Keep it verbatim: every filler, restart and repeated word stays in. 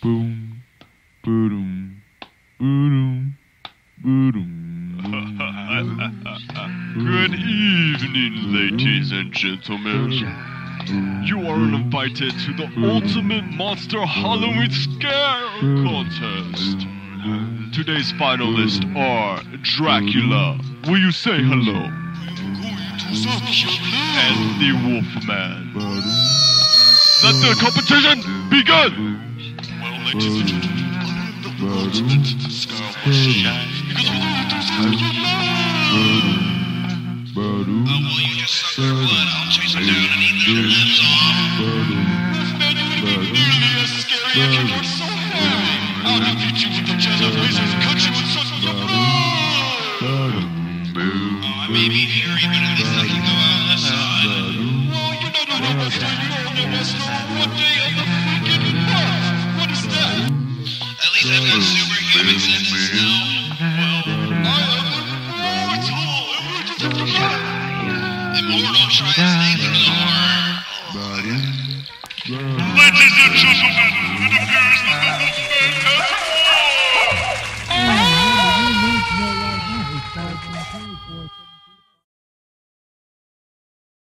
Boom, boom, boom, boom. Good evening, ladies and gentlemen. You are invited to the Ultimate Monster Halloween Scare Contest. Today's finalists are Dracula, will you say hello? And the Wolfman. Let the competition begin! Well, ladies and gentlemen, I am the Ultimate Scare Machine. Because all I do is love you. How will you just suck your blood? I'll chase them down and eat their limbs off. Scary, and you are so hairy. I'll have you choosing from chairs of lasers, cut you and suck your blood. Oh, I may be hairy, but at least I can go out in the sun. Well, you don't know what this day you are in this storm. What day of the freaking month? What is that? At least I've got superhuman senses now. Well, I am immortal, and we're just after life. Immortal tries to make it the horror. Ladies and gentlemen.